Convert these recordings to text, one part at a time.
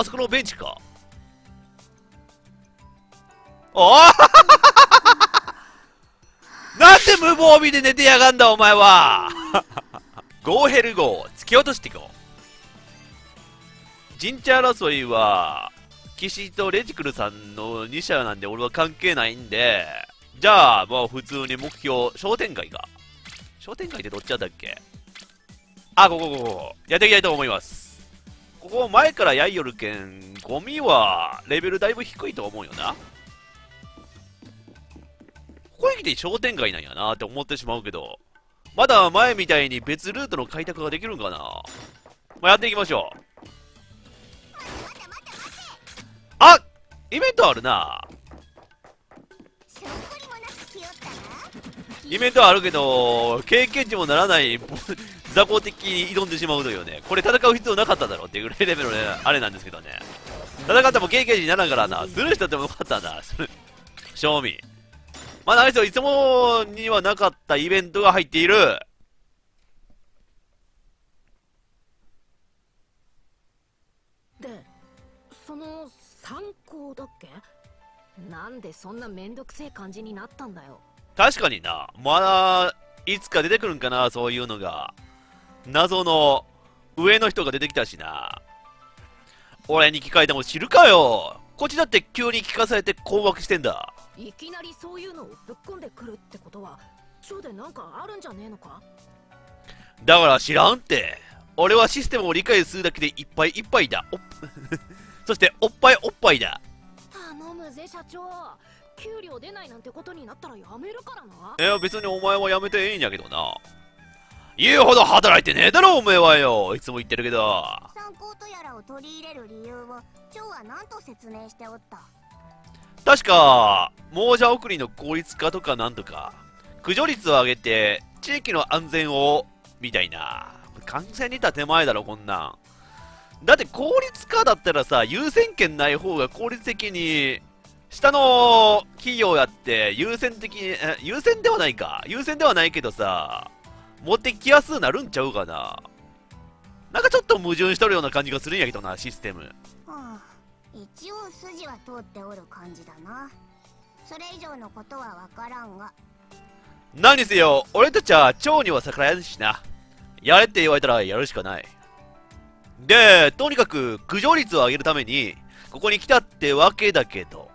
あそこのベンチか。あなんで無防備で寝てやがんだお前は。ゴーヘル号突き落としていこう。陣地争いは岸とレジクルさんの2社なんで俺は関係ないんで、じゃあまあ普通に目標商店街か。商店街ってどっちだったっけ。あ、ここやっていきたいと思います。ここ前からやいよるけんゴミはレベルだいぶ低いと思うよな。ここに来て商店街なんやなって思ってしまうけど、まだ前みたいに別ルートの開拓ができるんかな。まあ、やっていきましょう。あ、イベントあるな。イベントあるけど経験値もならない雑魚的に挑んでしまうというね。これ戦う必要なかっただろうっていうレベルの、ね、あれなんですけどね。戦っても経験値にならんからな。スルーしたってもよかったんだ。賞味まだあれですよ、いつもにはなかったイベントが入っている。で、その参考だっけ。なんでそんなめんどくせえ感じになったんだよ。確かにな。まだいつか出てくるんかな、そういうのが。謎の上の人が出てきたしな。俺に聞かれても知るかよ。こっちだって急に聞かされて困惑してんだ。いきなりそういうのをぶっ込んでくるってことは今日でなんかあるんじゃねえのか。だから知らんって。俺はシステムを理解するだけでいっぱいいっぱいだ。そしておっぱいおっぱいだ。頼むぜ社長、給料出ないなんてことになったらやめるからな。いや別にお前はやめていいんやけどな。言うほど働いてねえだろお前はよ。いつも言ってるけど、参考とやらを取り入れる理由を今日は何と説明しておった。確か、亡者送りの効率化とかなんとか、駆除率を上げて、地域の安全を、みたいな。完全にいた手前だろ、こんなん。だって効率化だったらさ、優先権ない方が効率的に、下の企業やって、優先的に、優先ではないか。優先ではないけどさ、持ってきやすくなるんちゃうかな。なんかちょっと矛盾しとるような感じがするんやけどな、システム。はあ、一応筋は通っておる感じだな。それ以上のことは分からんが。何せよ俺たちは蝶には逆らえんしな。やれって言われたらやるしかない。でとにかく駆除率を上げるためにここに来たってわけだけど、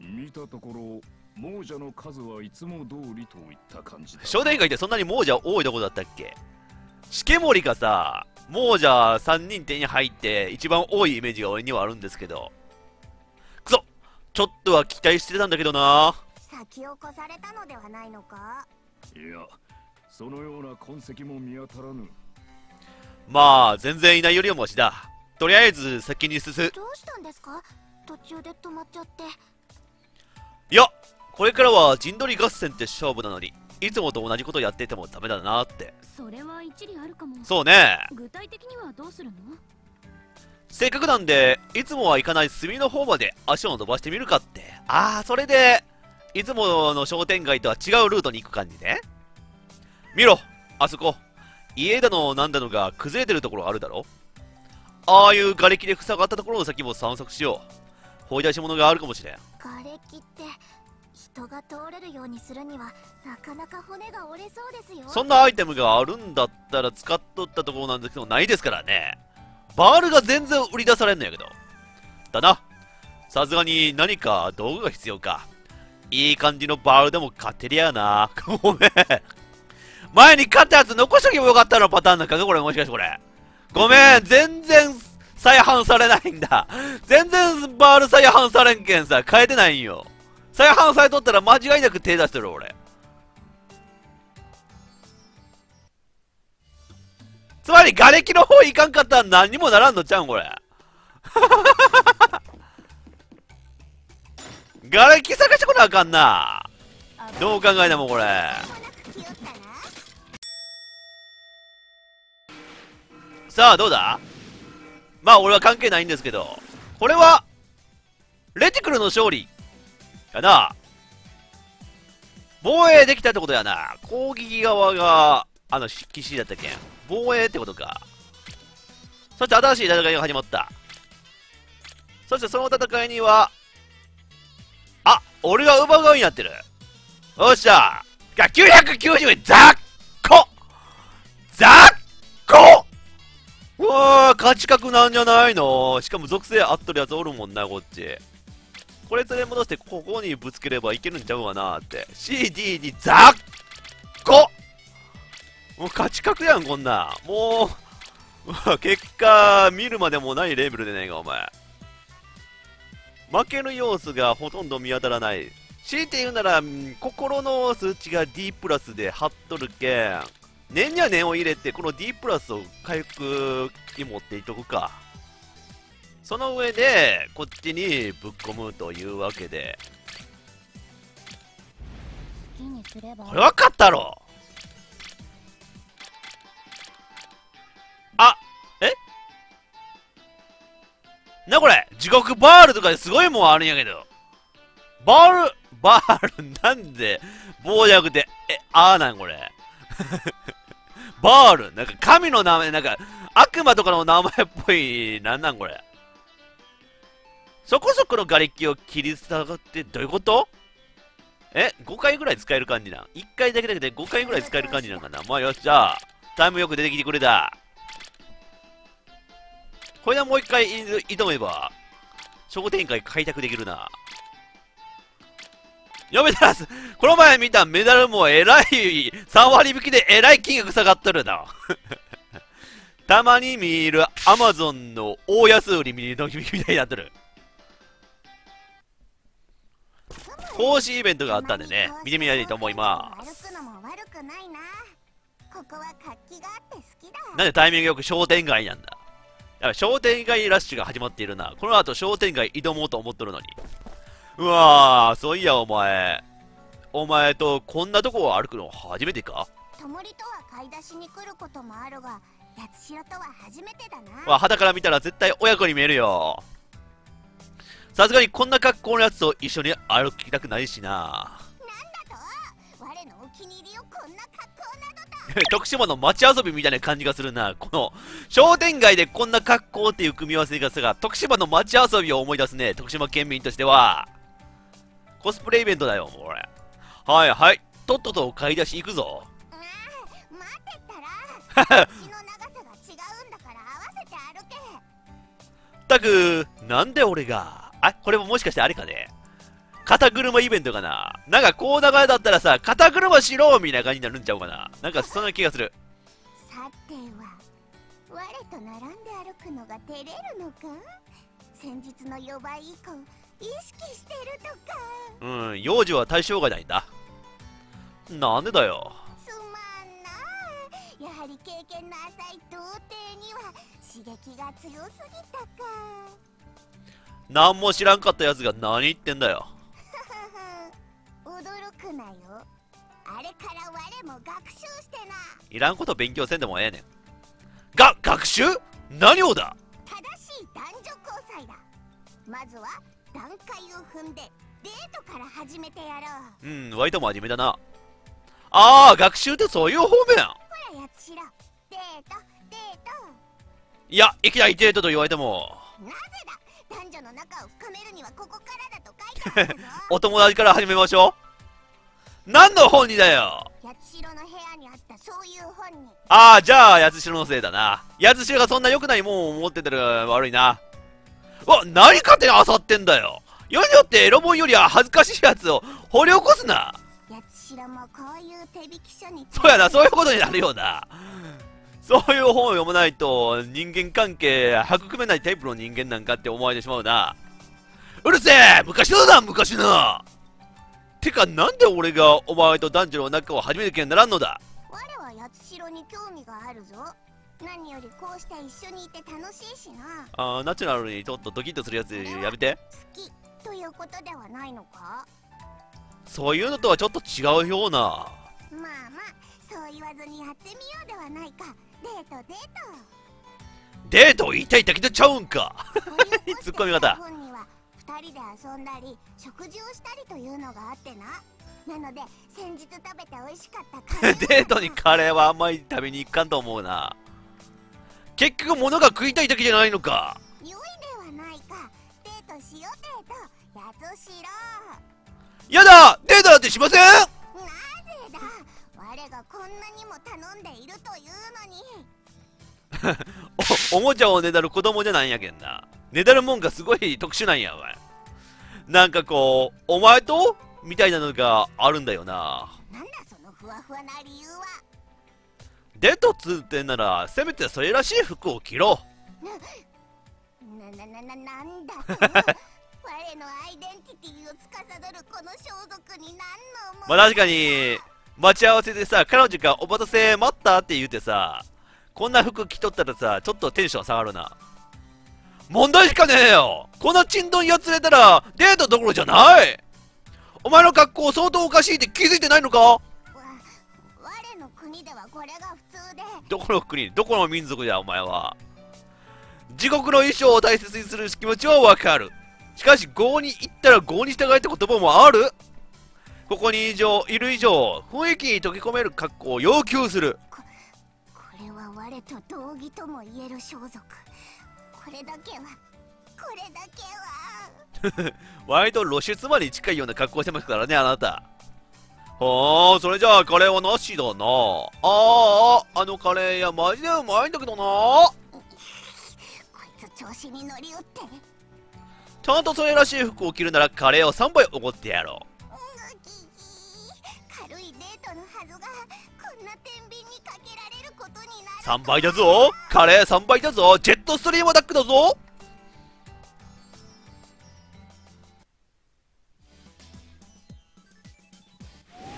見たところ亡者の数はいつも通りといった感じだ。商店街ってそんなに亡者多いとこだったっけ。しけもりがさ亡者3人手に入って一番多いイメージが俺にはあるんですけど、くそちょっとは期待してたんだけどな。先を越されたのではないのか。いやそのような痕跡も見当たらぬ。まあ全然いないよりはマシだ。とりあえず先に進む。どうしたんですか、途中で止まっちゃって。いやこれからは陣取り合戦って勝負なのにいつもと同じことやっててもダメだなって。それは一理あるかも。そうね。具体的にはどうするの。せっかくなんでいつもは行かない隅の方まで足を伸ばしてみるかって。ああそれでいつもの商店街とは違うルートに行く感じね。見ろあそこ、家だのなんだのが崩れてるところあるだろ。ああいう瓦礫で塞がったところの先も散策しよう。掘り出し物があるかもしれん。瓦礫って人が通れるようにするにはなかなか骨が折れそうですよ。そんなアイテムがあるんだったら使っとったところなんですけどないですからね。バールが全然売り出されんのやけど。だな。さすがに何か道具が必要か。いい感じのバールでも勝てりゃな。ごめん。前に勝ったやつ残しとけばよかったのパターンなんかねこれ、もしかしてこれ。ごめん、全然再販されないんだ。全然バール再販されんけんさ、変えてないんよ。再販されとったら間違いなく手出してる俺。つまり瓦礫の方いかんかったら何にもならんのちゃうんこれ。瓦礫探してこなあかんな。どう考えてもこれ。さあどうだ。まあ俺は関係ないんですけど、これはレティクルの勝利かな。防衛できたってことやな。攻撃側が、あの、騎士だったけん。防衛ってことか。そして新しい戦いが始まった。そしてその戦いには、あ、俺が奪う側になってる。よっしゃー、990円、ざっこざっこ、うわー、勝ち確なんじゃないの。しかも属性合っとるやつおるもんな、こっち。これ連れ戻してここにぶつければいけるんちゃうかなーって。 CD にざっこ、もう勝ち確やん、こんな。もう結果見るまでもないレベルでねえか、お前。負ける要素がほとんど見当たらない。強いて言うなら、心の数値が D プラスで張っとるけん、念には念を入れて、この D プラスを回復に持っていとくか。その上で、こっちにぶっ込むというわけで。これ分かったろ。あ、えな、これ地獄バールとかですごいもんあるんやけど。バールなんで棒じゃなくて、なんこれバール、なんか神の名前、なんか悪魔とかの名前っぽい、なんこれ。そこそこの瓦礫を切り裂くってどういうこと。5回ぐらい使える感じな。1回だけだけで5回ぐらい使える感じなんかな。まあよっしゃ、タイムよく出てきてくれた。これでもう一回挑めば商店街開拓できるな。やめたらす、この前見たメダルもえらい、3割引きでえらい金額下がっとるな。たまに見るアマゾンの大安売りのみたいになっとる。講師イベントがあったんでね、見てみないと思います。なんでタイミングよく商店街なんだ。やっぱ商店街ラッシュが始まっているな。この後商店街挑もうと思っとるのに。うわぁ、そういや、お前とこんなとこを歩くの初めてか。ともりとは買い出しに来ることもあるが、八代とは初めてだな。わ、肌から見たら絶対親子に見えるよ。さすがにこんな格好のやつと一緒に歩きたくないしな。なんだと、我のお気に入りをこんな格好などだ。徳島の街遊びみたいな感じがするな。この商店街でこんな格好っていう組み合わせがすが、徳島の街遊びを思い出すね。徳島県民としては。コスプレイベントだよ、これ。はいはい、とっとと買い出し行くぞ。ああ、待ってたら足の長さが違うんだから合わせて歩け。ったく、なんで俺が。あ、これももしかしてあれかね、肩車イベントかな。なんかこう流れだったらさ、肩車しろみたいな感じになるんちゃうかな。なんかそんな気がする。さては、我と並んで歩くのが照れるのか。先日の4倍以降意識してるとか。うん、幼児は対象外ないんだ。なんでだよ。すまんな、やはり経験の浅い童貞には刺激が強すぎたか。何も知らんかったやつが何言ってんだよ。驚くなよ、あれから我も学習してな。いらんこと勉強せんでもええねん。学習何をだ。正しい男女交際だ。まずは段階を踏んでデートから始めてやろう。うん、割と真面目だな。ああ、学習ってそういう方面。ほら、やつしろ、デート、デート。いや、いきなりデートと言われても。なぜだ、男女の仲を深めるにはここからだと書いてあるぞ。お友達から始めましょう。何の本にだよ。やつしろの部屋にあったそういう本に。ああ、じゃあやつしろのせいだな。やつしろがそんな良くないもんを持ってたら悪いな。わ、何勝手に漁ってんだよ。世によってエロ本よりは恥ずかしいやつを掘り起こすな。そうやな、そういうことになるような。そういう本を読まないと人間関係育めないタイプの人間なんかって思われてしまうな。うるせえ、昔のだ、昔の。てか、なんで俺がお前と男女の仲を始めるけんならんのだ。我は八代に興味があるぞ。何よりこうして一緒にいて楽しいしな。ああ、ナチュラルにちょっとドキッとするやつやめて。好きということではないのか。そういうのとはちょっと違うような。まあまあ、そう言わずにやってみようではないか。デート、デート、デートを言いたいだけでちゃうんか。ツッコミ方。本には2人で遊んだり食事をしたりというのがあってな。なので先日食べて美味しかったカレーデートにカレーはあんまり食べに行かんと思うな。結局物が食いたいだけじゃないのか。良いではないか。デートしよう、デート。やつしろ。やだ、デートなんてしません。なぜだ、我がこんなにも頼んでいるというのに。おもちゃをねだる子供じゃないんやけんな。ねだるもんがすごい特殊なんや、お前。なんかこう、お前とみたいなのがあるんだよな。なんだそのふわふわな理由は。デートっつってんなら、せめてそれらしい服を着ろ。なんだと。我のアイデンティティを司るこの装束に何の思い。まあ確かに、待ち合わせでさ、彼女がお待たせ待ったって言うてさ、こんな服着とったらさ、ちょっとテンション下がるな。問題しかねえよ。このちんどんやつれたらデートどころじゃない。お前の格好相当おかしいって気づいてないのか。我の国ではこれが普通で。どこの国、どこの民族じゃお前は。自国の衣装を大切にする気持ちはわかる。しかし郷に行ったら郷に従えって言葉もある。ここにいる以上、雰囲気に溶け込める格好を要求する。これは我と同義とも言える装束。これだけは割と露出魔に近いような格好してますからね、あなた。ほー、それじゃあカレーはなしだな。あのカレー屋マジでうまいんだけどな。こいつ調子に乗り打って。ちゃんとそれらしい服を着るならカレーを3杯おごってやろう。軽いデートのはずが、こんな天秤にかけられることになる。3倍だぞ、カレー3倍だぞ、ジェットストリームアタックだぞ。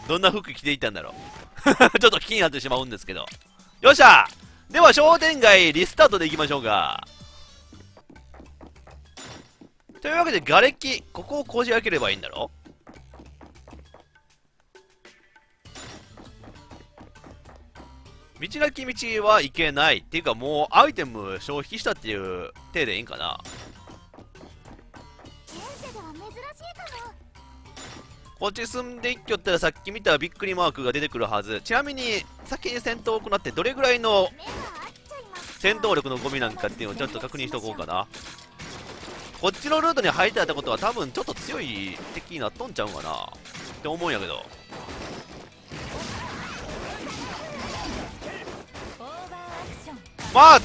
どんな服着ていたんだろう。ちょっと気になってしまうんですけど。よっしゃ、では商店街リスタートでいきましょうか。というわけで瓦礫、ここをこじ開ければいいんだろう。道なき道はいけないっていうか、もうアイテム消費したっていう手でいいんかな。こっち進んでいっきょったら、さっき見たびっくりマークが出てくるはず。ちなみに先に戦闘を行ってどれぐらいの戦闘力のゴミなんかっていうのをちょっと確認しとこうかな。こっちのルートに入ってあったことは多分ちょっと強い敵になっとんちゃうんかなって思うんやけど。まあち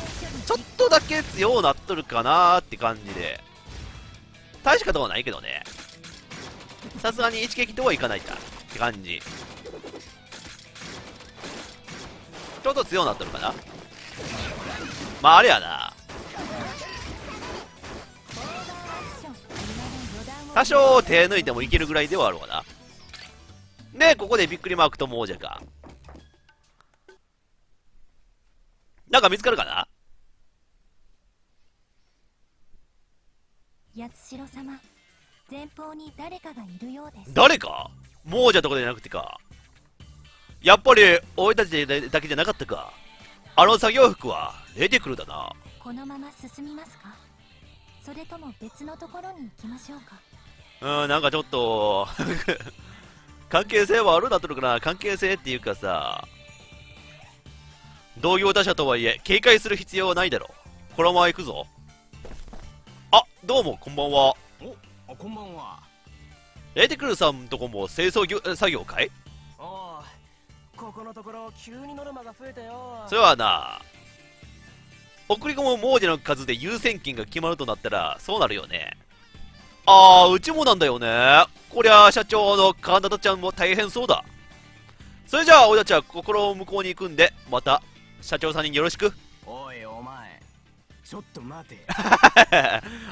ょっとだけ強うなっとるかなーって感じで、大したことはないけどね。さすがに一撃とはいかないかって感じ。ちょっと強うなっとるかな。まああれやな、多少手抜いてもいけるぐらいではあるわな。でここでびっくりマークとも王者かなんか見つかるかな。八代様、前方に誰かがいるようです。誰か、亡者とかじゃなくてか。やっぱり俺たちだけじゃなかったか。あの作業服はレディクルだな。このまま進みますか、それとも別のところに行きましょうか。なんかちょっと関係性はあるなとるかな。関係性っていうかさ、同業他社とはいえ警戒する必要はないだろう。このまま行くぞ。あ、どうもこんばんは。お、こんばんは。レディクルさんとこも清掃作業かい。ああ、ここのところ急にノルマが増えたよ。それはな、送り込む亡者の数で優先金が決まるとなったらそうなるよね。ああ、うちもなんだよね。こりゃ社長のカナダちゃんも大変そうだ。それじゃあ俺たちは心を向こうに行くんで、また社長さんによろしく。おいお前、ちょっと待て。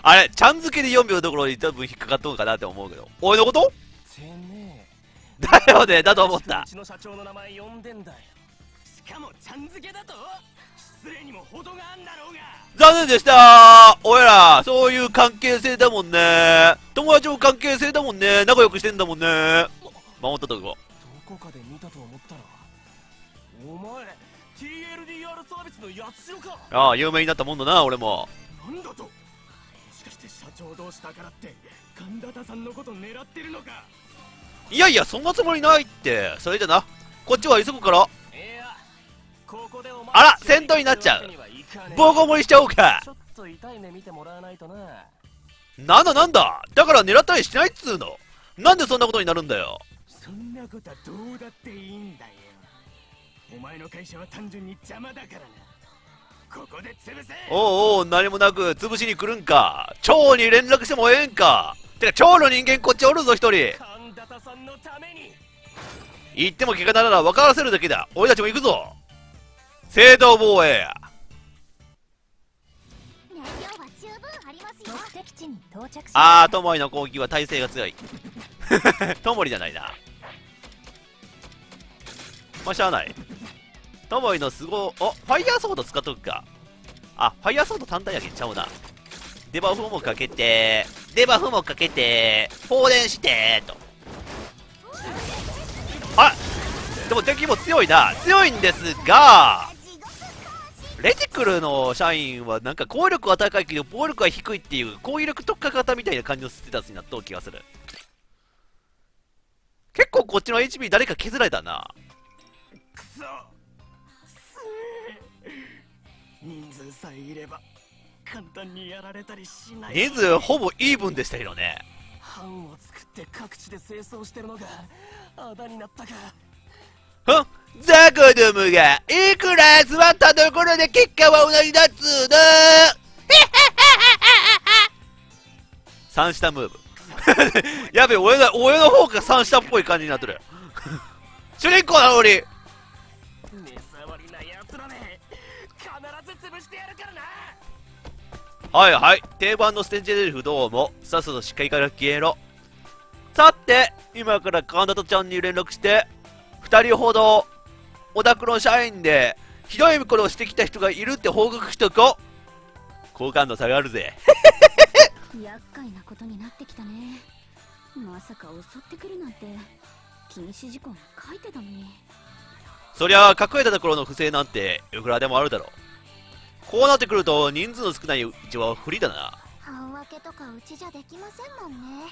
あれ、ちゃんづけで4秒どころに多分引っかかっとんかなって思うけど、おいのことてめえだよね。だと思った。うちの社長の名前呼んでんだよ。しかもちゃんづけだと。失礼にも程があんだろうが。残念でしたー。おやらそういう関係性だもんね。友達も関係性だもんね。仲良くしてんだもんね。守ったとこどこかで見たと思ったら、お前TLDR サービスのやつよか。ああ、有名になったもんだな、俺も。なんだと。もしかして社長同士だからって神田さんのこと狙ってるのか。いやいや、そんなつもりないって。それじゃな、こっちは急ぐから。いや、あら、先頭になっちゃう。ボコボコにしちゃおうか。なんだなんだ、だから狙ったりしないっつうの。なんでそんなことになるんだよ。そんなことはどうだっていいんだよ。お前の会社は単純に邪魔だからな。ここで潰せ。おうおう、何もなく潰しに来るんか。長に連絡してもええんか。てか長の人間こっちおるぞ一人。神田さんのために言っても怪我なら分からせるだけだ。俺たちも行くぞ。正当防衛や。ああ、トモリの攻撃は耐性が強い。トモリじゃないな。まあ、しゃあない。トモリのすごい、お、ファイヤーソード使っとくか。あ、ファイヤーソード単体やけんちゃうな。デバフもかけて、デバフもかけて、放電してーと。あ、でも敵も強いな。強いんですが、レティクルの社員はなんか攻力は高いけど暴力は低いっていう攻撃力特化型みたいな感じのステータスになった気がする。結構こっちの HP 誰か削られたな。くそ、人数さえいれば簡単にやられたりしない。人数ほぼイーブンでしたけどね。班を作って各地で清掃してるのがあだになったか。はっ、ザコどもがいくら集まったところで結果は同じだっつーな三下ムーブやべえ、俺の方が三下っぽい感じになってる主人公なのに目障りなやつらね、必ず潰してやるからな。はいはい、定番のステンジェルフどうも。さっさとしっかりから消えろ。さて、今から神田ちゃんに連絡して2人ほどお宅の社員でひどいことをしてきた人がいるって報告しとこう。好感度下がるぜ厄介なことになってきたね。まさか襲ってくるなんて禁止事項に書いてたのに。そりゃ隠れたところの不正なんていくらでもあるだろう。こうなってくると人数の少ないうちは不利だな。半分けとかうちじゃできませんもんね。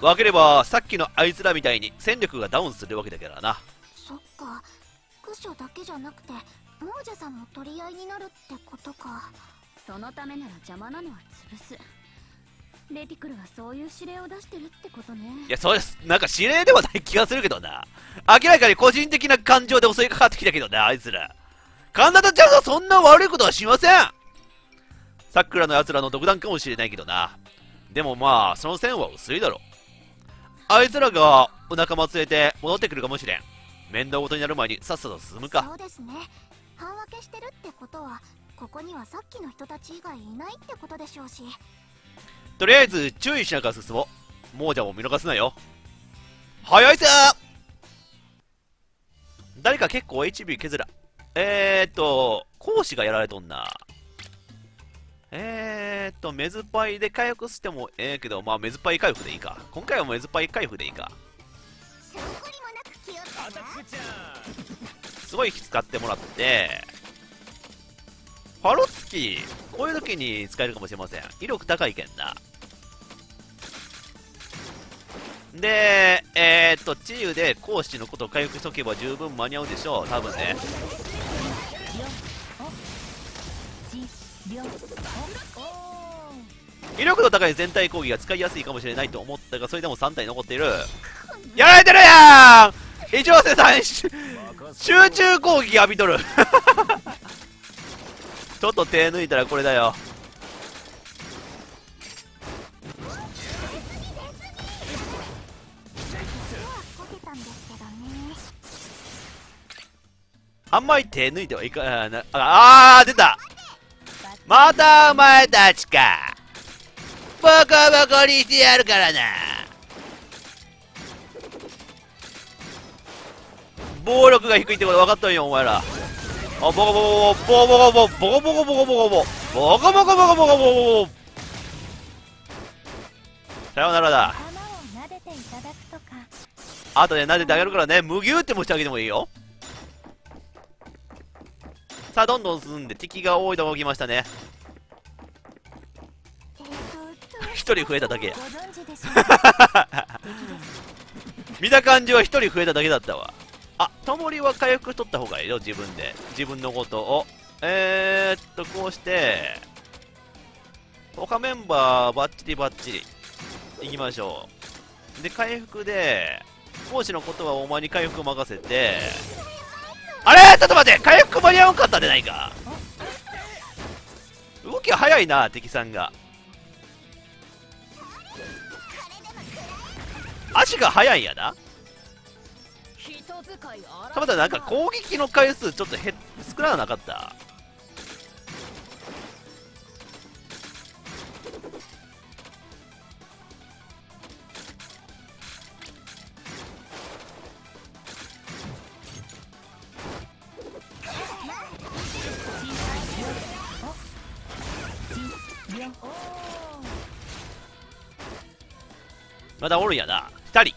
分ければさっきのあいつらみたいに戦力がダウンするわけだからな。そっか、駆除だけじゃなくて亡者さんも取り合いになるってことか。そのためなら邪魔なのは潰す。レティクルはそういう指令を出してるってことね。いや、そうです。なんか指令ではない気がするけどな。明らかに個人的な感情で襲いかかってきたけどな。あいつら神田ちゃんがそんな悪いことはしません。さくらのやつらの独断かもしれないけどな。でもまあその線は薄いだろう。あいつらがお仲間連れて戻ってくるかもしれん。面倒事になる前にさっさと進むか。そうですね。半分けしてるってことはここにはさっきの人たち以外いないってことでしょうし、とりあえず注意しながら進もう。亡者も見逃すなよ。早いぜ。誰か結構 HB 削ら講師がやられとんな。メズパイで回復してもええけど、まあメズパイ回復でいいか。今回はメズパイ回復でいいか。すごい使ってもらって、ファロツキー、こういう時に使えるかもしれません。威力高いけんな。で、治癒で講師のことを回復しとけば十分間に合うでしょう、多分ね。威力の高い全体攻撃が使いやすいかもしれないと思ったが、それでも3体残っている。やられてるやん。一応生産集中攻撃浴びとるちょっと手抜いたらこれだよ。あんまり手抜いてはいかない。あー出た、またお前たちか。ボコボコにしてやるからな。暴力が低いってこと分かったんよお前ら。ボコボコボコボコボコボコボコボコボコボコボコボコボコボコボコ。さようならだ。あとで撫でてあげるからね。むぎゅーってもしてあげてもいいよ。さあどんどん進んで敵が多いとこ来ましたね。一人増えただけや見た感じは一人増えただけだったわ。あ、ともりは回復取った方がいいよ、自分で。自分のことを。こうして、他メンバー、バッチリバッチリ。いきましょう。で、回復で、講師のことはお前に回復任せて、あれー、ちょっと待って、回復間に合わんかったじゃないか。動きは早いな、敵さんが。足が速いんやな。たまたなんか攻撃の回数ちょっと少なくなかった。まだおるんやな、2人。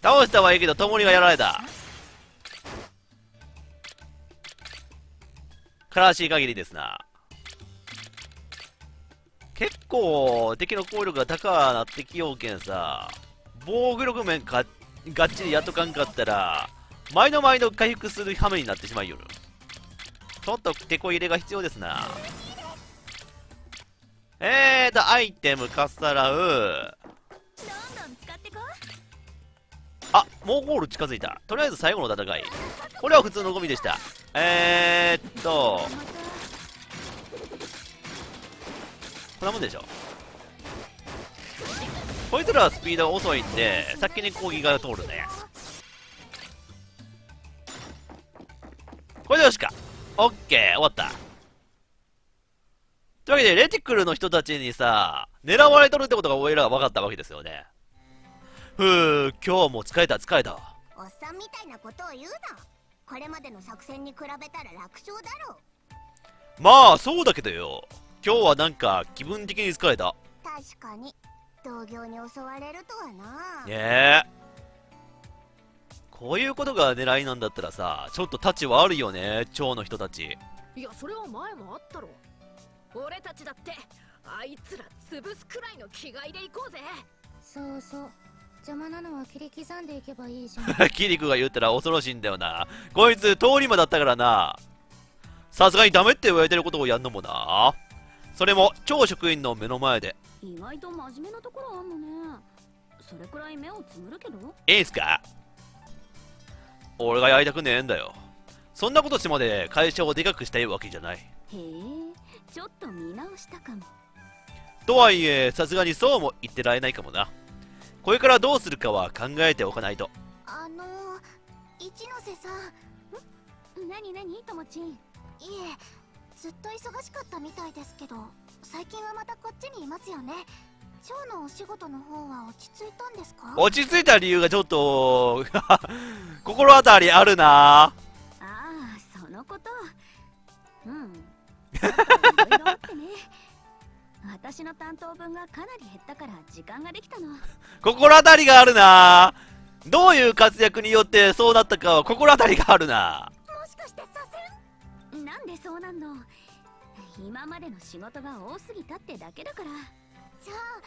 倒したはいいけど、ともりがやられた。悲しい限りですな。結構敵の効力が高くなってきようけんさ、防御力面がっちりやっとかんかったら前の前の回復する羽目になってしまいよる。ちょっと手こ入れが必要ですな。アイテムかっさらう。あ、もうゴール近づいた。とりあえず最後の戦い、これは普通のゴミでした。こんなもんでしょ。こいつらはスピードが遅いんで先に攻撃が通るね。これでよしか。オッケー、終わった。というわけでレティクルの人たちにさ狙われとるってことが俺らは分かったわけですよね。ふう、今日も疲れた。おっさんみたいなことを言うな。これまでの作戦に比べたら楽勝だろう。まあそうだけどよ、今日はなんか気分的に疲れた。確かに同業に襲われるとはな。ねえ、こういうことが狙いなんだったらさ、ちょっと太刀はあるよね、蝶の人たち。いや、それは前もあったろ。俺たちだってあいつら潰すくらいの気概で行こうぜ。そうそう、邪魔なのは切り刻んでいけばいいじゃん。キリクが言ったら恐ろしいんだよな。こいつ通り魔だったからな。さすがにダメって言われてることをやんのもな。それも超職員の目の前で。意外と真面目なところあんのね。それくらい目をつむるけど。いいんすか。俺がやりたくねえんだよ。そんなことしてまで会社をでかくしたいわけじゃない。へえ、ちょっと見直したかも。とはいえさすがにそうも言ってられないかもな。これからどうするかは考えておかないと。一ノ瀬さん。ん？何ともちん。いえ、ずっと忙しかったみたいですけど、最近はまたこっちにいますよね。蝶のお仕事の方は落ち着いたんですか？落ち着いた理由がちょっと心当たりあるな。ああ、そのこと。いろいろあってね。私の担当分がかなり減ったから時間ができたの。心当たりがあるな。どういう活躍によってそうなったかは心当たりがあるな。もしかしてさせん？なんでそうなんの？今までの仕事が多すぎたってだけだから。じゃあ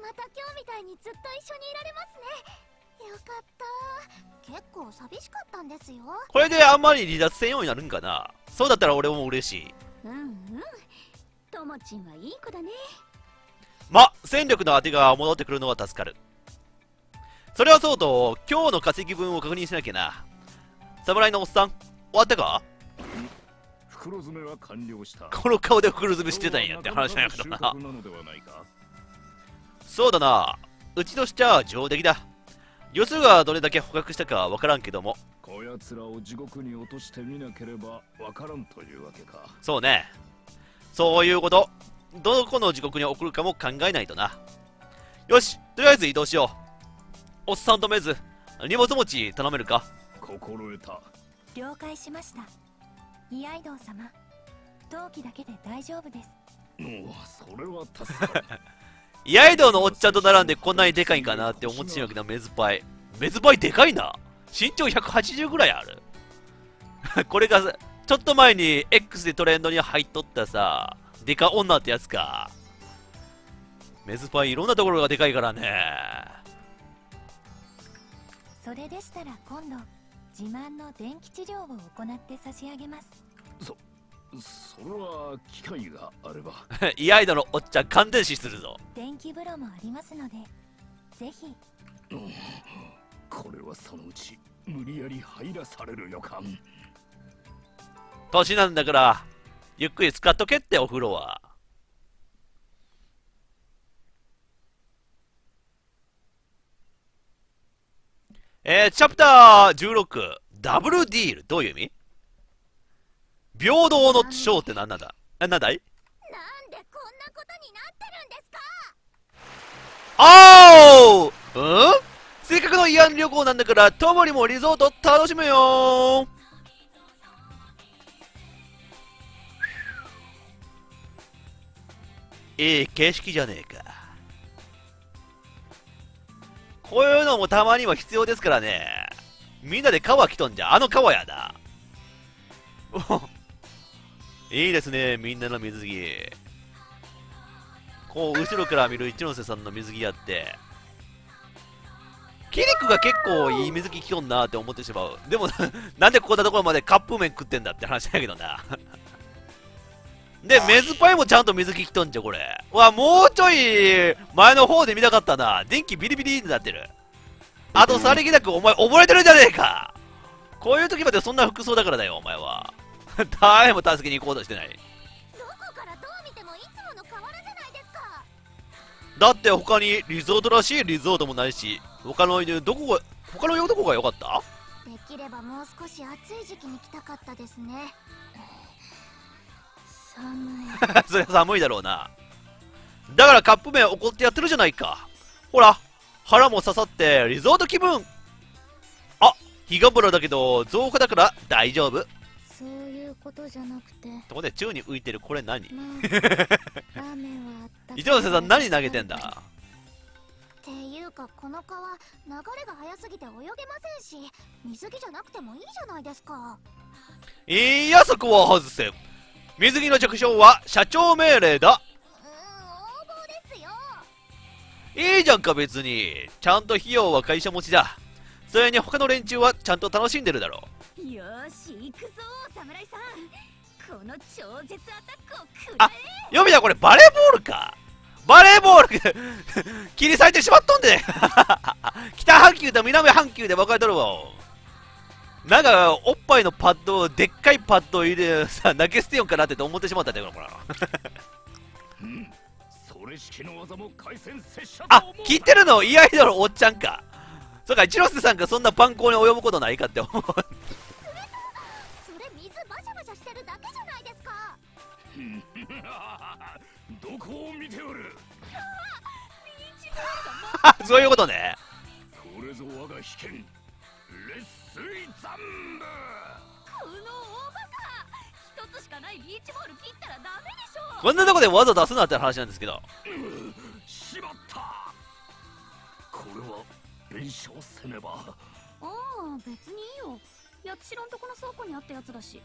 また今日みたいにずっと一緒にいられますね。よかった。結構寂しかったんですよ。これであんまり離脱せんようになるんかな。そうだったら俺も嬉しい。ともちんはいい子だね。ま、戦力の当てが戻ってくるのは助かる。それはそうと、今日の稼ぎ分を確認しなきゃな。侍のおっさん、終わったか？袋詰めは完了した。この顔で袋詰めしてたんやって話なんやけどな。そうだな、うちとしちゃ上出来だ。よそがどれだけ捕獲したかは分からんけども。こやつらを地獄に落としてみなければ分からんというわけか。そうね。そういうこと。どこの地獄に送るかも考えないとな。よし、とりあえず移動しよう。おっさんとめず、荷物持ち頼めるか。心得た。了解しました。イアイドウ様、陶器だけで大丈夫です。もう、それは助かる。八重道のおっちゃんと並んでこんなにでかいんかなって思ってしまうけど、メズパイ。メズパイでかいな。身長180ぐらいある。これがさ、ちょっと前に X でトレンドに入っとったさ、デカ女ってやつか。メズパイいろんなところがでかいからね。それでしたら今度、自慢の電気治療を行って差し上げます。それは機会があれば。イアイドのおっちゃん感電死するぞ。電気風呂もありますので、ぜひ。これはそのうち無理やり入らされる予感。年なんだからゆっくり使っとけって。お風呂はチャプター16、ダブルディール。どういう意味？平等の章って何なんだ？何だい？なんでこんなことになってるんですか？おー！うん？せっかくの慰安旅行なんだから、ともりもリゾート楽しむよー。いい景色じゃねえか。こういうのもたまには必要ですからね。みんなで川来とんじゃ、あの川やだ。いいですね、みんなの水着。こう後ろから見る一ノ瀬さんの水着やって、キリクが結構いい水着着とんなーって思ってしまう。でもなんでこんなところまでカップ麺食ってんだって話だけどな。でメズパイもちゃんと水着着とんじゃ。これわ、もうちょい前の方で見たかったな。電気ビリビリになってる。あとさりげなくお前溺れてるんじゃねえか。こういう時までそんな服装だからだよお前は。誰も助けに行こうとしてない。どこからどう見てもいつもの河原じゃないですか。だって他にリゾートらしいリゾートもないし、他のどこが良かった？できればもう少し暑い時期に来たかったですね。寒い。そりゃ寒いだろうな。だからカップ麺怒ってやってるじゃないか。ほら腹も刺さってリゾート気分。あ、ヒガブラだけど増加だから大丈夫。そういうことじゃなくて。とこで宙に浮いてるこれ何？一ノ瀬さん何投げてんだ？っていうかこの川流れが速すぎて泳げませんし、水着じゃなくてもいいじゃないですか。いや、そこは外せ。水着の着用は社長命令だ。応募ですよ。いいじゃんか別に。ちゃんと費用は会社持ちだ。それに他の連中はちゃんと楽しんでるだろう。よし行くぞ侍さん、この超絶アタックをくれ。あ、読みだこれバレーボールか。バレーボール切り裂いてしまっとんで。北半球と南半球で分かれとるわ。なんかおっぱいのパッドをでっかいパッドを入れさ投げ捨てようかなって思ってしまったんだよこれ。あ、聞いてるのイアイドルおっちゃんか。そうか、一ノ瀬さんがそんな蛮行に及ぶことないかって思う。どこを見ておる。そういうことね。これぞ我が秘剣、烈水残部。この大バカ、一つしかないビーチボール切ったらダメでしょう。こんなとこでわざ出すなって話なんですけど。しまった、これは弁償せねば。ああ別にいいよ、八代んとこの倉庫にあったやつだし。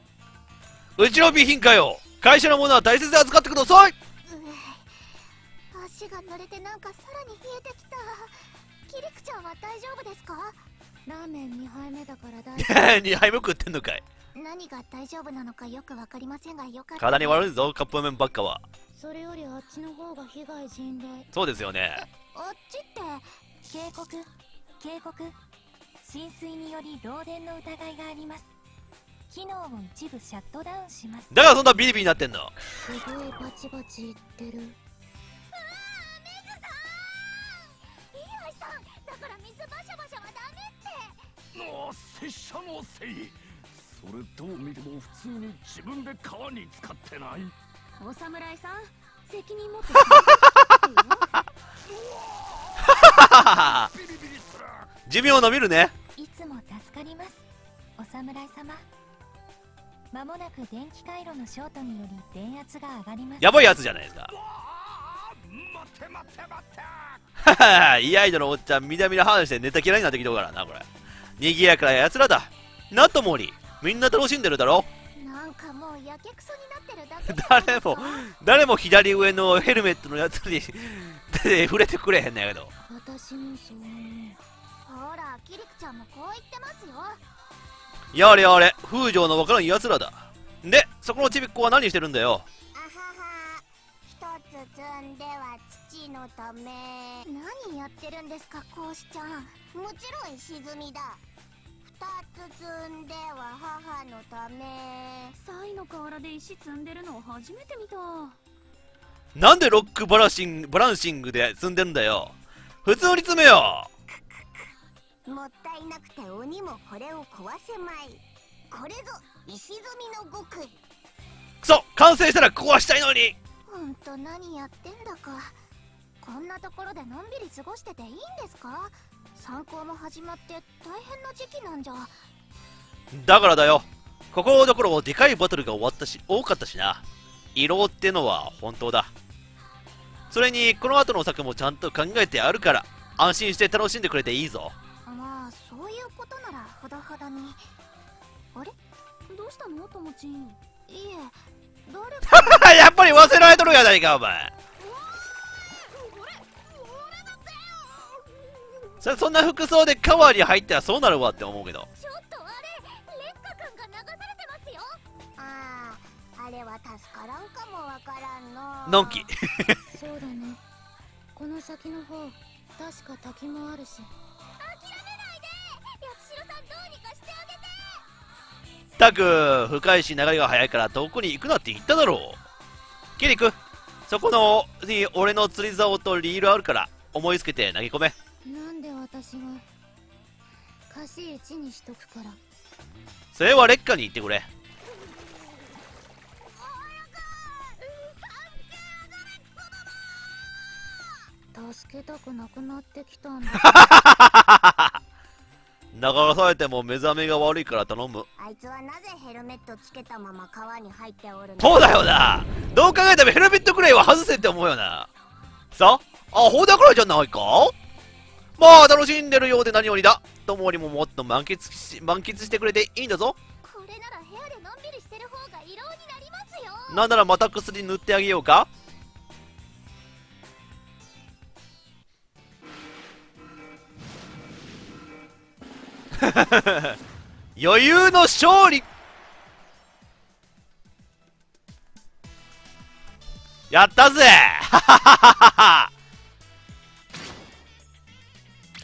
うちの備品かよ。会社のものは大切に扱ってください。足が濡れてなんかさらに冷えてきた。キリクちゃんは大丈夫ですか？ラーメン2杯目だから大丈夫。2杯目食ってんのかい。何が大丈夫なのかよくわかりませんが、よかった。体に悪いぞカップ麺ばっかは。それよりあっちの方が被害甚大。そうですよね。あっちって警告警告、浸水により漏電の疑いがあります。機能を一部シャットダウンします。だからそんなビリビリになってんの。すごいバチバチいってる。うわー、メズさん、イアイさん、だから水バシャバシャはダメって。もう拙者のせい。それどう見ても普通に自分で川に使ってない。お侍さん、責任持って。寿命を伸びるね。いつも助かります、お侍様。まもなく電気回路のショートにより電圧が上がります。やばいやつじゃないですか。はは、イアイドのおっちゃん、みなみな話してネタ嫌いになってきとるからな、これ。賑やかな奴らだ。なともり、みんな楽しんでるだろ。なんかもうやけくそになってるだけ。誰も左上のヘルメットのやつに触れてくれへんねんけど。私にそうね。ほら、キリクちゃんもこう言ってますよ。やれやれ、風情のわからん奴らだ。で、そこのちびっこは何してるんだよ。積んでは父のため。何やってるんですか、こうしちゃん。もちろん沈みだ。2つ積んでは母のため。サイの河原で石積んでるのを初めて見た。なんでロックバランシングで積んでるんだよ。普通に積めよ。もったいなくて鬼もこれを壊せまい。これぞ石積みの極意。くそ、完成したら壊したいのに。ほんと何やってんだか。こんなところでのんびり過ごしてていいんですか。参考も始まって大変な時期なんじゃ。だからだよ。ここどころもでかいバトルが終わったし多かったしな。異論ってのは本当だ。それにこの後の作もちゃんと考えてあるから安心して楽しんでくれていいぞ。まあそういうことならほどほどに。あれ、どうしたのともちん。いえ、やっぱり忘れられとるやないか、お前。そんな服装でカバーに入ったらそうなるわって思うけど。ちょっとあれ、レッカ君が流されてますよ。ああ、あれは助からんかもわからんの。のんき。そうだね。この先の方、確か滝もあるし。諦めないで。八代さん、どうにかしてあげて。ったく、深いし流れが早いから遠くに行くなって言っただろう。キリク、そこのに俺の釣り竿とリールあるから思いつけて投げ込め。なんで私が貸し1にしとくから。それは劣化に言ってくれ。助けたくなくなってきたんだ。流されても目覚めが悪いから頼む。あいつはなぜヘルメットつけたまま川に入っておるの。そうだよな。どう考えてもヘルメットくらいは外せって思うよな。さあ、アホだからじゃないか。まあ楽しんでるようで何よりだ。友にももっと満喫してくれていいんだぞ。これなら部屋でのんびりしてる方が色になりますよ。なんならまた薬塗ってあげようか。余裕の勝利。やったぜ。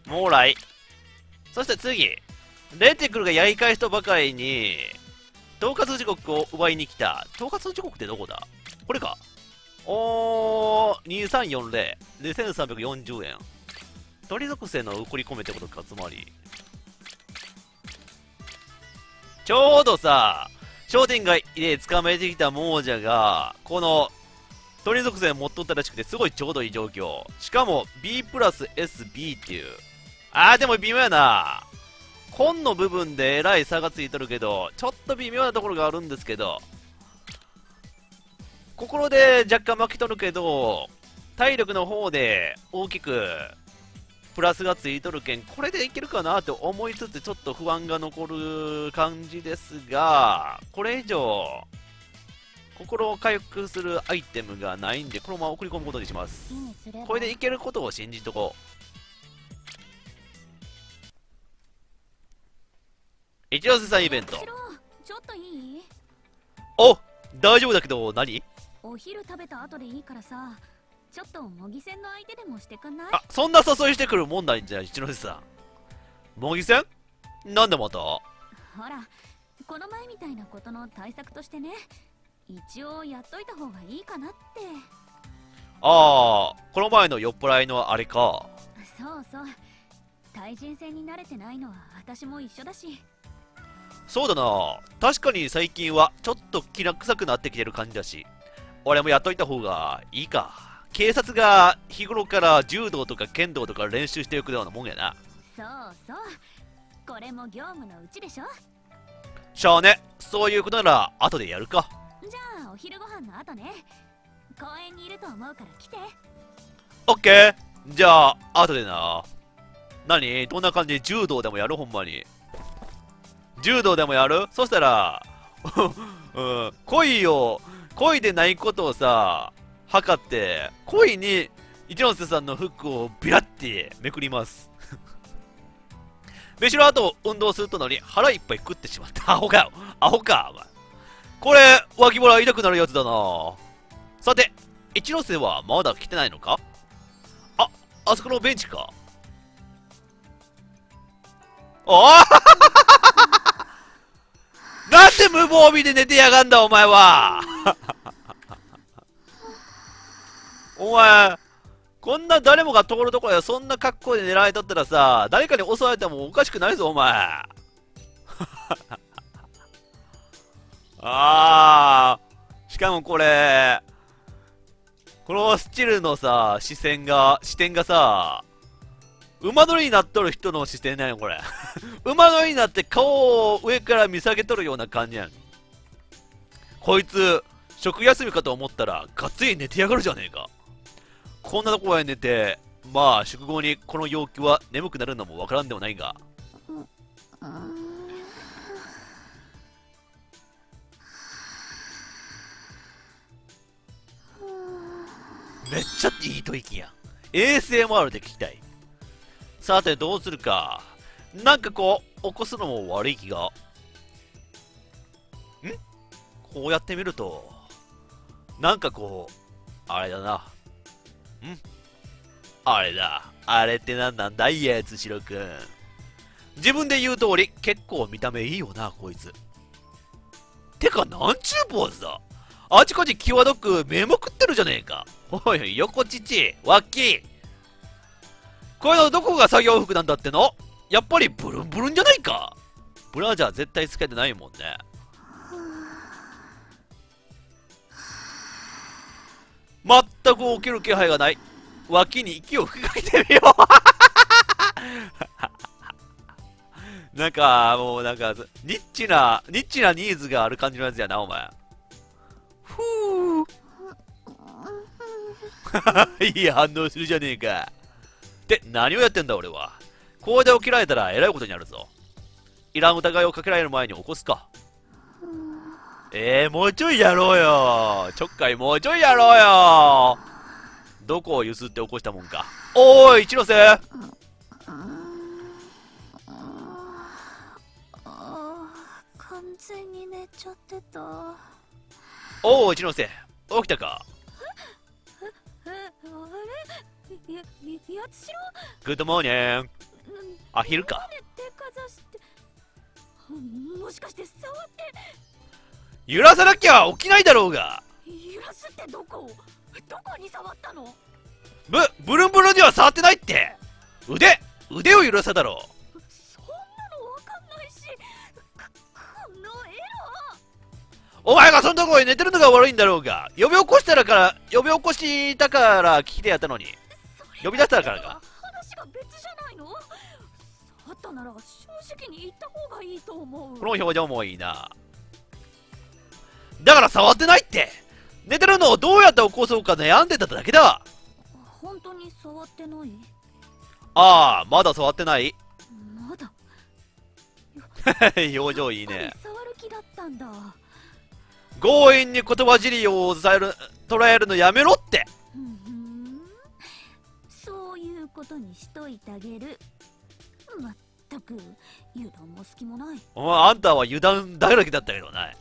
もらい。そして次、レーテクルがやり返しとばかりに統括時刻を奪いに来た。統括時刻ってどこだ。これか。おー、2340 2340円。鳥属性の送り込めってことか。つまりちょうどさ、商店街で捕まえてきた亡者が、この鳥属性を持っとったらしくて、すごいちょうどいい状況。しかも、B プラス SB っていう。でも微妙やな。本の部分でえらい差がついとるけど、ちょっと微妙なところがあるんですけど、心で若干負けとるけど、体力の方で大きく、プラスがついとるけん、これでいけるかなと思いつつちょっと不安が残る感じですが、これ以上心を回復するアイテムがないんで、このまま送り込むことにします。これでいけることを信じとこう。一ノ瀬さんイベント、ちょっといい？お、大丈夫だけど何？お昼食べた後でいいからさ、ちょっと模擬戦の相手でもしてくんない？あ、そんな誘いしてくるもんなんじゃ、一ノ瀬さん。模擬戦？なんでまた？ほら、この前みたいなことの対策としてね、一応やっといた方がいいかなって。ああ、この前の酔っ払いのあれか。そうそう。対人戦に慣れてないのは私も一緒だし。そうだな。確かに最近はちょっと気楽臭くなってきてる感じだし、俺もやっといた方がいいか。警察が日頃から柔道とか剣道とか練習していくようなもんやな。そうそう、これも業務のうちでしょ。しゃあね、そういうことなら後でやるか。じゃあお昼ご飯の後ね、公園にいると思うから来て。オッケー。じゃあ、後でな。何？どんな感じ？柔道でもやる？ほんまに。柔道でもやる？そしたら、うん、恋でないことをさ、測って、恋に、一ノ瀬さんのフックをビラってめくります。飯の後、運動するとのに腹いっぱい食ってしまった。アホかよ。アホか、お前。これ、脇腹痛くなるやつだな。さて、一ノ瀬はまだ来てないのか？あ、あそこのベンチか。おぉなんで無防備で寝てやがんだ、お前は。お前、こんな誰もが通るところでそんな格好で狙われとったらさ、誰かに襲われてもおかしくないぞ、お前。あー、しかもこれ、このスチルのさ、視点がさ、馬乗りになっとる人の視点なんや、これ。馬乗りになって顔を上から見下げとるような感じやん。こいつ、食休みかと思ったら、がっつり寝てやがるじゃねえか。こんなところへ寝て、まあ、食後にこの陽気は眠くなるのもわからんではないが。めっちゃいい吐息やん。ASMR で聞きたい。さて、どうするか。なんかこう、起こすのも悪い気が。ん？こうやってみると、なんかこう、あれだな。ん？あれだ。あれってなんなんだいや、つしろくん。自分で言う通り、結構見た目いいよな、こいつ。てか、なんちゅうポーズだ。あちこち際どく目も食ってるじゃねえか。おい、横乳、脇。これのどこが作業服なんだっての？やっぱりブルンブルンじゃないか。ブラジャー絶対つけてないもんね。全く起きる気配がない。脇に息を吹きかけてみよう。なんか、もうなんか、ニッチなニーズがある感じのやつやな、お前。いい反応するじゃねえか。って何をやってんだ俺は。これで起きられたらえらいことになるぞ。いらん疑いをかけられる前に起こすか。もうちょいやろうよ。ちょっかいもうちょいやろうよ。どこをゆすって起こしたもんか。おーい、一ノ瀬。完全に寝ちゃってた。おー、一ノ瀬。起きたか。グッドモーニング。あ、昼か。もしかして触って揺らさなきゃ起きないだろうが。揺らすってどこに触ったの？ブルンブルンには触ってないって。腕を揺らさだろう。そんなのわかんないし、このエロ。お前がそのところに寝てるのが悪いんだろうが。呼び起こしたから聞き手やったのに。呼び出したからか。話が別じゃないの？あったなら正直に言った方がいいと思う。この表情もいいな。だから触ってないって。寝てるのをどうやって起こそうか悩んでただけだ。本当に触ってない？ああ、まだ触ってない。まだ。表情いいね。触る気だったんだ。強引に言葉尻を捉えるのやめろって。ことにしといてあげる。まったく油断も隙もない。あんたは油断だらけだったけどね。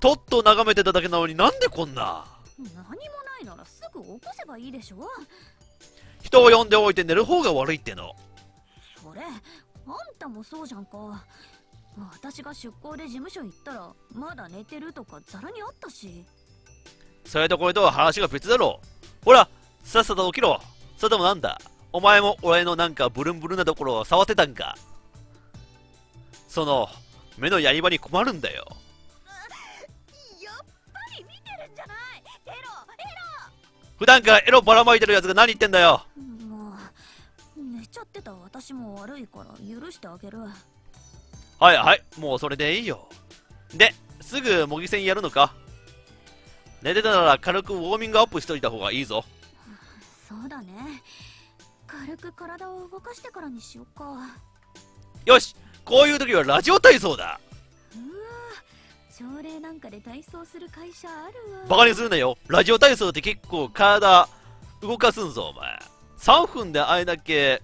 とっと眺めてただけなのになんでこんな。何もないならすぐ起こせばいいでしょ。人を呼んでおいて寝る方が悪いっての。それ、あんたもそうじゃんか。私が出向で事務所行ったらまだ寝てるとかザラにあったし。それとこれとは話が別だろう。ほら、さっさと起きろ。それともなんだ、お前も俺のなんかブルンブルンなところを触ってたんか。その目のやり場に困るんだよ。やっぱり見てるんじゃない。エロエロ。普段からエロばらまいてるやつが何言ってんだよ。もう寝ちゃってた私も悪いから許してあげる。はいはい、もうそれでいいよ。ですぐ模擬戦やるのか。寝てたなら軽くウォーミングアップしといた方がいいぞ。そうだね。軽く体を動かしてからにしようか。よし、こういう時はラジオ体操だ。うわ、朝礼なんかで体操する会社あるわ。バカにするなよ、ラジオ体操って結構体動かすんぞお前。3分であれだけ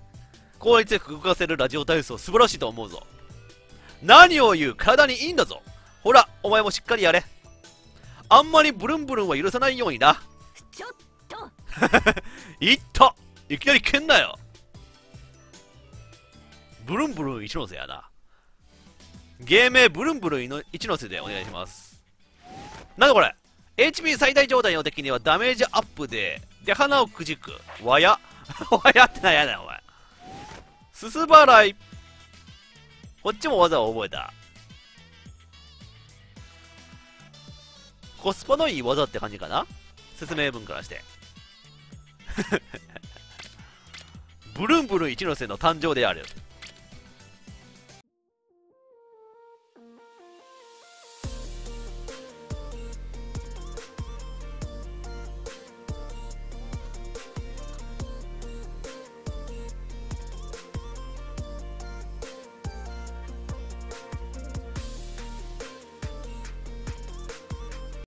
効率よく動かせるラジオ体操素晴らしいと思うぞ。何を言う、体にいいんだぞ。ほらお前もしっかりやれ。あんまりブルンブルンは許さないようにな。ちょっといった、いきなり蹴んなよ。ブルンブルン一ノ瀬やな。芸名ブルンブルンの一ノ瀬でお願いします。なんだこれ。 HP 最大状態の敵にはダメージアップで出鼻をくじくわやわやってなんやねんお前。すす払い、こっちも技を覚えた。コスパのいい技って感じかな、説明文からしてブルンブルン一ノ瀬の誕生である。